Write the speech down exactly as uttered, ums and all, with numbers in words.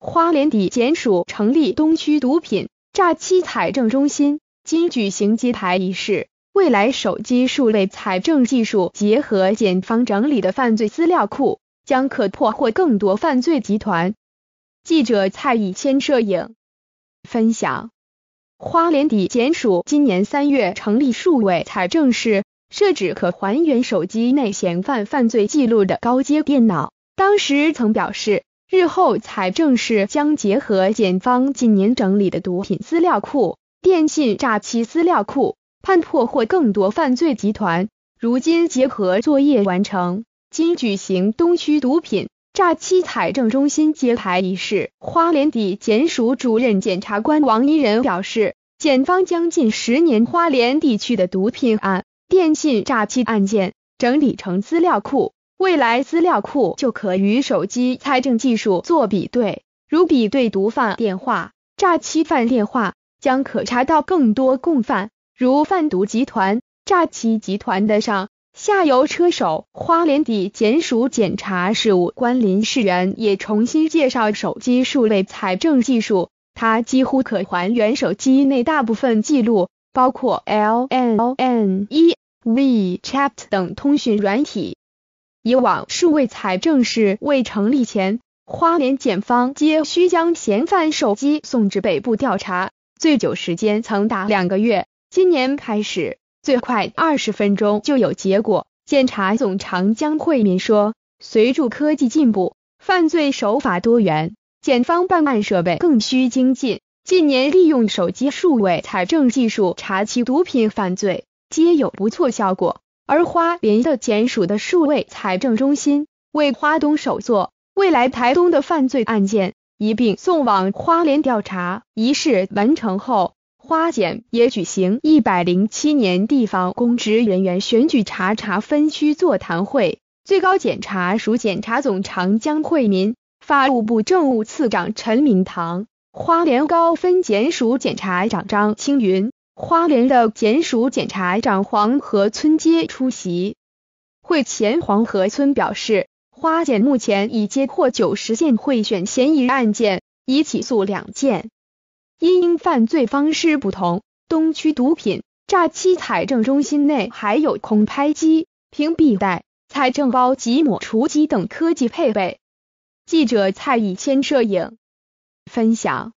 花莲底检署成立东区毒品诈欺采证中心，今举行揭牌仪式。未来手机数类采证技术结合检方整理的犯罪资料库，将可破获更多犯罪集团。记者蔡以谦摄影分享。花莲底检署今年三月成立数位采证室，设置可还原手机内嫌犯犯罪记录的高阶电脑。当时曾表示，日后采证室将结合检方近年整理的毒品资料库、电信诈欺资料库，判破获更多犯罪集团。如今结合作业完成，今举行东区毒品诈欺采证中心揭牌仪式。花莲底检署主任检察官王一仁表示，检方将近十年花莲地区的毒品案、电信诈欺案件整理成资料库，未来资料库就可与手机采证技术做比对，如比对毒贩电话、诈欺犯电话，将可查到更多共犯，如贩毒集团、诈欺集团的上下游车手。花莲底检署检察事务官林世元也重新介绍手机数类采证技术，它几乎可还原手机内大部分记录，包括 LINE、WeChat 等通讯软体。以往数位采证室未成立前，花莲检方皆需将嫌犯手机送至北部调查，最久时间曾达两个月。今年开始，最快二十分钟就有结果。检察总长江惠民说，随着科技进步，犯罪手法多元，检方办案设备更需精进。近年利用手机数位采证技术查缉毒品犯罪，皆有不错效果。而花莲的检署的数位采证中心为花东首座，未来台东的犯罪案件一并送往花莲调查。仪式完成后，花检也举行一百零七年地方公职人员选举查察分区座谈会。最高检察署检察总长江惠民、法务部政务次长陈明堂、花莲高分检署检察长张青云、花莲的检署检察长黄河村皆出席。会前，黄河村表示，花检目前已接获九十件贿选嫌疑案件，已起诉两件。因应犯罪方式不同，东区毒品诈欺采证中心内还有空拍机、屏蔽带、采证包及抹除机等科技配备。记者蔡以谦摄影分享。